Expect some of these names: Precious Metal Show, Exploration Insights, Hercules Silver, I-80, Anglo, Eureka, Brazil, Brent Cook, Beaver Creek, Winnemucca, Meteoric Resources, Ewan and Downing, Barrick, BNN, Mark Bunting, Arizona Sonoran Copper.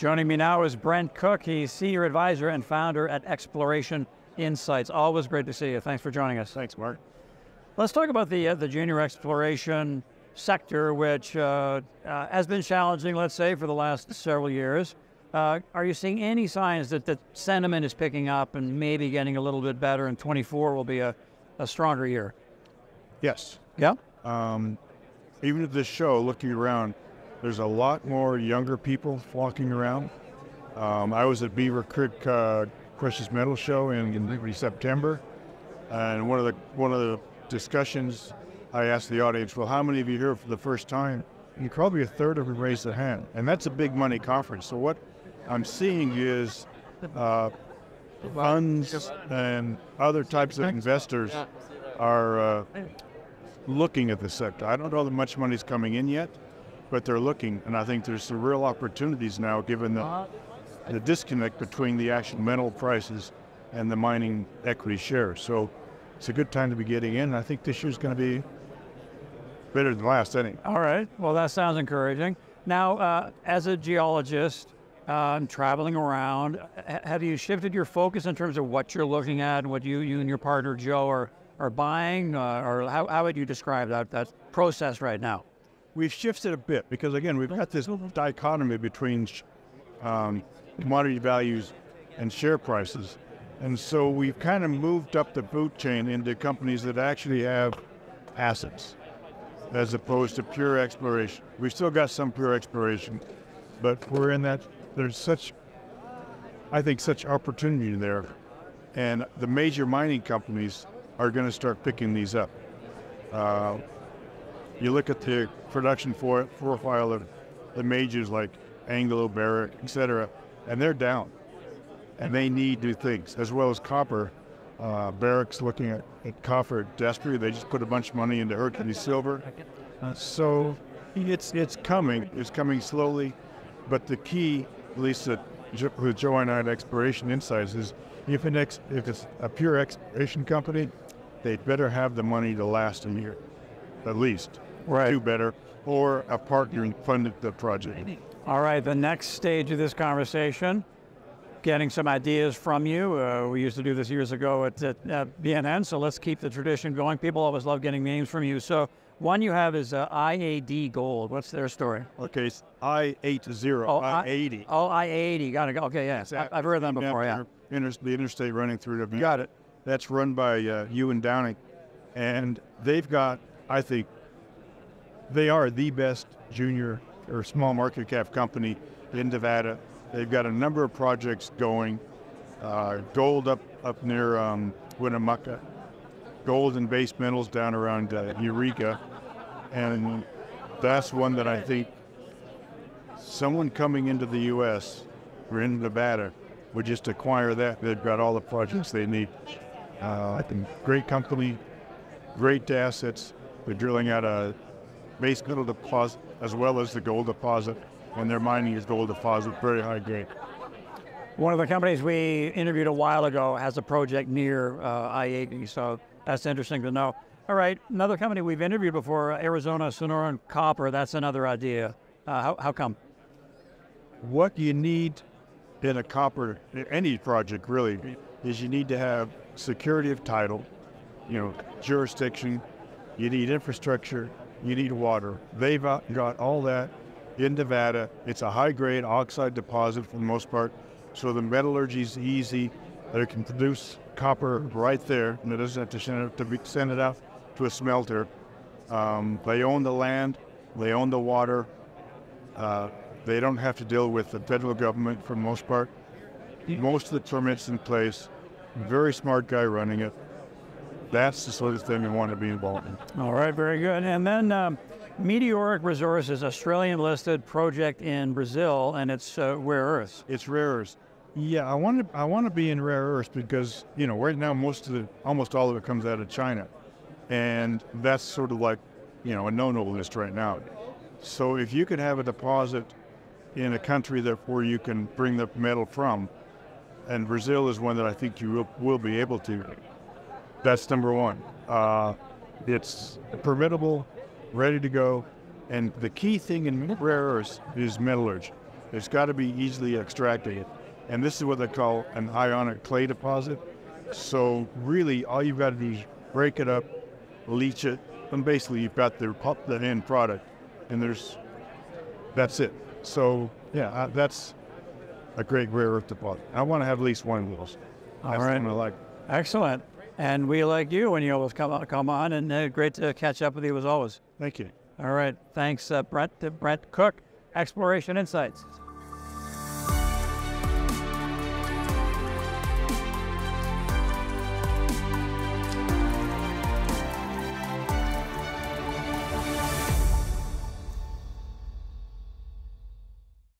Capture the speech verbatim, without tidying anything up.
Joining me now is Brent Cook. He's Senior Advisor and Founder at Exploration Insights. Always great to see you. Thanks for joining us. Thanks, Mark. Let's talk about the, uh, the junior exploration sector, which uh, uh, has been challenging, let's say, for the last several years. Uh, are you seeing any signs that the sentiment is picking up and maybe getting a little bit better, and twenty-four will be a, a stronger year? Yes. Yeah? Um, even at this show, looking around, there's a lot more younger people flocking around. Um, I was at Beaver Creek uh, Precious Metal Show in, in September, and one of the one of the discussions, I asked the audience, "Well, how many of you here for the first time?" And probably a third of them raised their hand, and that's a big money conference. So what I'm seeing is uh, funds and other types of investors are uh, looking at the sector. I don't know that much money's coming in yet, but they're looking, and I think there's some real opportunities now given the, the disconnect between the actual metal prices and the mining equity share. So it's a good time to be getting in. I think this year's going to be better than last, isn't it? All right, well, that sounds encouraging. Now, uh, as a geologist, uh, traveling around, have you shifted your focus in terms of what you're looking at, what you, you and your partner, Joe, are, are buying, uh, or how, how would you describe that, that process right now? We've shifted a bit because, again, we've got this dichotomy between um, commodity values and share prices. And so we've kind of moved up the food chain into companies that actually have assets as opposed to pure exploration. We've still got some pure exploration, but we're in that, there's such, I think, such opportunity there. And the major mining companies are going to start picking these up. Uh, You look at the production for, profile of the majors like Anglo, Barrick, et cetera, and they're down. And they need new things, as well as copper. Uh, Barrick's looking at, at copper desperately. They just put a bunch of money into Hercules Silver. So it's, it's coming, it's coming slowly. But the key, at least that jo with Joe and I at Exploration Insights, is if, an ex if it's a pure exploration company, they'd better have the money to last a year, at least. Right. Do better, or a partner funded the project. All right, the next stage of this conversation, getting some ideas from you. Uh, we used to do this years ago at, at, at B N N, so let's keep the tradition going. People always love getting names from you. So one you have is uh, I eighty Gold. What's their story? Okay, it's I eighty, oh, I eighty. Oh, I eighty, got it, okay, yeah. I, I've heard them before, yeah. Inter the interstate running through the, got it. That's run by uh, Ewan and Downing, and they've got, I think, they are the best junior or small market cap company in Nevada. They've got a number of projects going. Uh, gold up, up near um, Winnemucca, gold and base metals down around uh, Eureka. And that's one that I think someone coming into the U S or in Nevada would just acquire that. They've got all the projects they need. Uh, I think great company, great assets. They're drilling out a base metal deposit as well as the gold deposit, and they're mining is gold deposit, very high grade. One of the companies we interviewed a while ago has a project near uh, I eighty, so that's interesting to know. All right, another company we've interviewed before, Arizona Sonoran Copper, that's another idea. Uh, how, how come? What you need in a copper, in any project really, is you need to have security of title, you know, jurisdiction. You need infrastructure, you need water. They've got all that in Nevada. It's a high-grade oxide deposit for the most part, so the metallurgy is easy. They can produce copper right there, and it doesn't have to send it, to be, send it out to a smelter. Um, they own the land, they own the water. Uh, they don't have to deal with the federal government for the most part. Most of the permits in place, very smart guy running it. That's the sort of thing we want to be involved in. All right, very good. And then um, Meteoric Resources, Australian-listed project in Brazil, and it's uh, rare earths. It's rare earths. Yeah, I want to. I want to be in rare earths because you know right now most of the, almost all of it comes out of China, and that's sort of like, you know, a no-no list right now. So if you could have a deposit in a country that where you can bring the metal from, and Brazil is one that I think you will, will be able to. That's number one. Uh, it's permittable, ready to go, and the key thing in rare earths is metallurgy. It's got to be easily extracted. And this is what they call an ionic clay deposit. So really, all you've got to do is break it up, leach it, and basically you've got the, the end product. And there's, that's it. So yeah, I, that's a great rare earth deposit. I want to have at least one of those. All that's right. I like. Excellent. And we like you when you always come on, come on and uh, great to catch up with you as always. Thank you. All right. Thanks, uh, Brent, uh, Brent Cook, Exploration Insights.